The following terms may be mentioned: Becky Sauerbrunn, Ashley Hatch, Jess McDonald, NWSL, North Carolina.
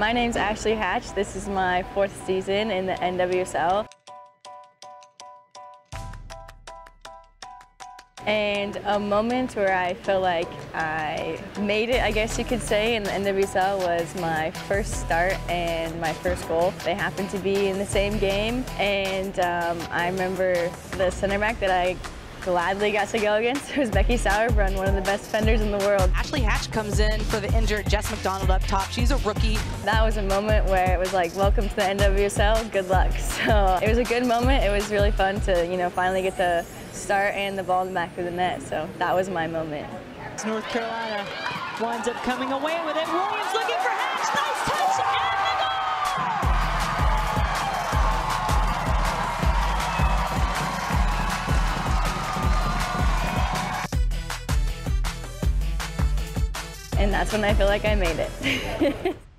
My name's Ashley Hatch. This is my fourth season in the NWSL. And a moment where I feel like I made it, I guess you could say, in the NWSL was my first start and my first goal. They happened to be in the same game, and I remember the center back that I gladly got to go against was Becky Sauerbrunn, one of the best defenders in the world. Ashley Hatch comes in for the injured Jess McDonald up top. She's a rookie. That was a moment where it was like, welcome to the NWSL, good luck. So it was a good moment. It was really fun to, you know, finally get the start and the ball in the back of the net. So that was my moment. North Carolina winds up coming away with it. Williams looking for Hatch. Nice touch and the goal! And that's when I feel like I made it.